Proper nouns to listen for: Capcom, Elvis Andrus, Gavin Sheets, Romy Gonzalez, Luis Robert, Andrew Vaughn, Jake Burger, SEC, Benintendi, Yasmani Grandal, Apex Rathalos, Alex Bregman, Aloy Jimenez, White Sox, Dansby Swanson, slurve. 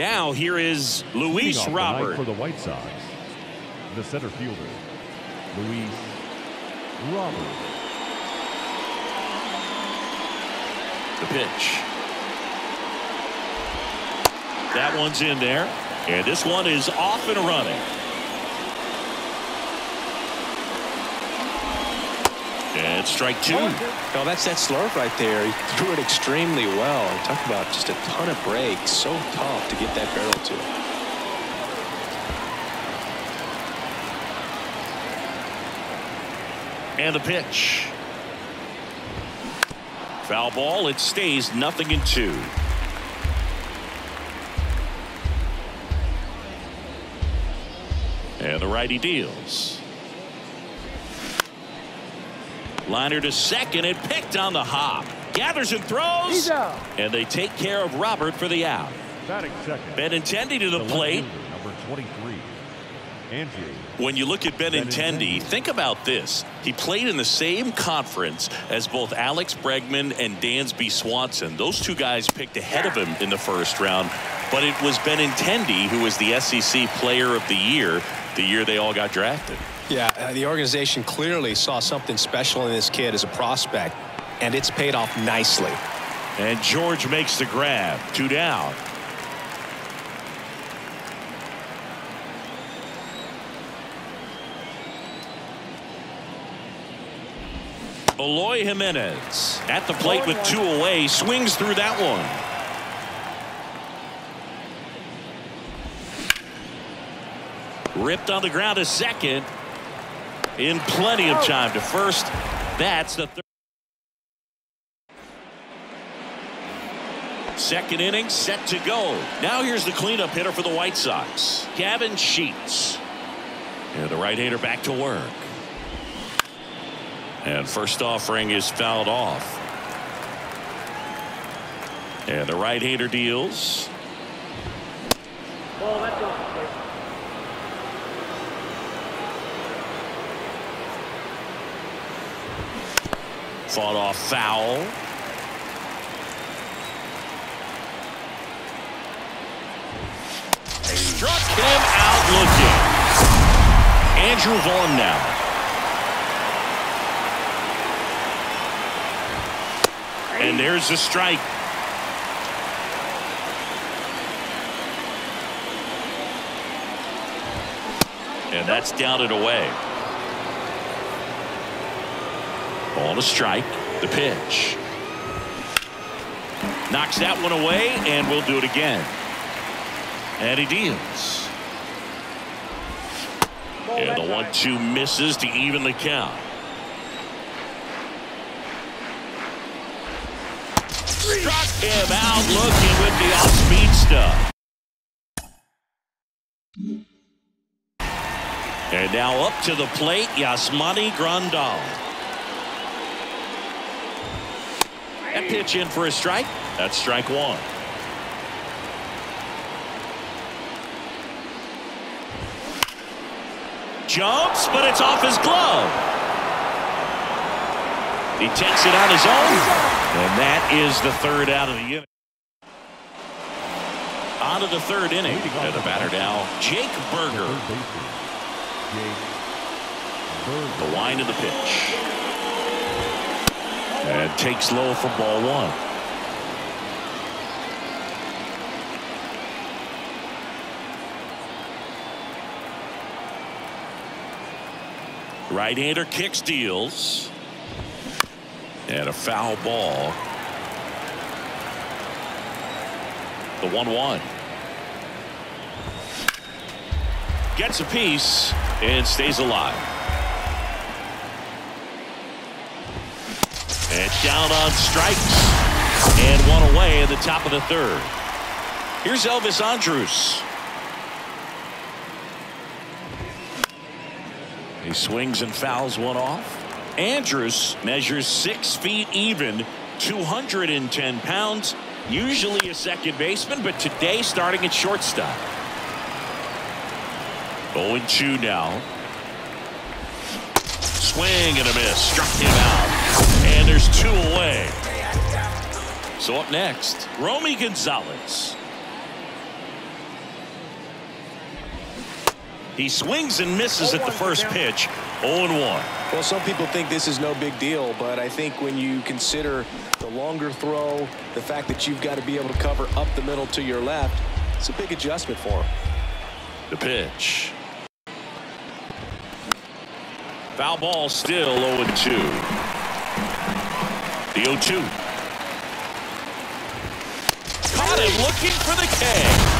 Now here is Luis Robert for the White Sox, the center fielder, Luis Robert. The pitch. That one's in there, and this one is off and running. And strike two. No, that's that slurve right there. He threw it extremely well. Talk about just a ton of breaks. So tough to get that barrel to. And the pitch. Foul ball. It stays 0-2. And the righty deals. Liner to second and picked on the hop. Gathers and throws. And they take care of Robert for the out. Benintendi to the plate. Number 23. Andrew. When you look at Benintendi, think about this. He played in the same conference as both Alex Bregman and Dansby Swanson. Those two guys picked ahead of him in the first round. But it was Benintendi who was the SEC Player of the year they all got drafted. Yeah, the organization clearly saw something special in this kid as a prospect, and it's paid off nicely. And George makes the grab. 2 down. Aloy Jimenez at the plate with 2 away, swings through that one. Ripped on the ground to second. In plenty of time to first. That's the third. Second inning set to go. Now here's the cleanup hitter for the White Sox, Gavin Sheets. And the right-hander back to work. And first offering is fouled off. And the right-hander deals. Fought off foul. They struck him out looking. Andrew Vaughn now. And there's the strike. And that's down and away. Ball to strike. The pitch. Knocks that one away, and will do it again. And he deals. And the 1-2 misses to even the count. Struck him out looking with the off-speed stuff. And now up to the plate, Yasmani Grandal. That pitch in for a strike. That's strike one. Jumps, but it's off his glove. He takes it on his own. And that is the third out of the inning. On to the third inning. And the batter now, Jake Burger. The wind of the pitch. And takes low for ball 1. Right-hander kicks, deals. And a foul ball. The 1-1. Gets a piece and stays alive. And down on strikes. And 1 away in the top of the third. Here's Elvis Andrus. He swings and fouls one off. Andrus measures 6 feet even, 210 pounds. Usually a second baseman, but today starting at shortstop. 0-2 now. Swing and a miss. Struck him out. And there's 2 away. So up next, Romy Gonzalez. He swings and misses at the first pitch. 0-1. Well, some people think this is no big deal, but I think when you consider the longer throw, the fact that you've got to be able to cover up the middle to your left, it's a big adjustment for him. The pitch. Foul ball, still 0-2. The 0-2. Caught him looking for the K.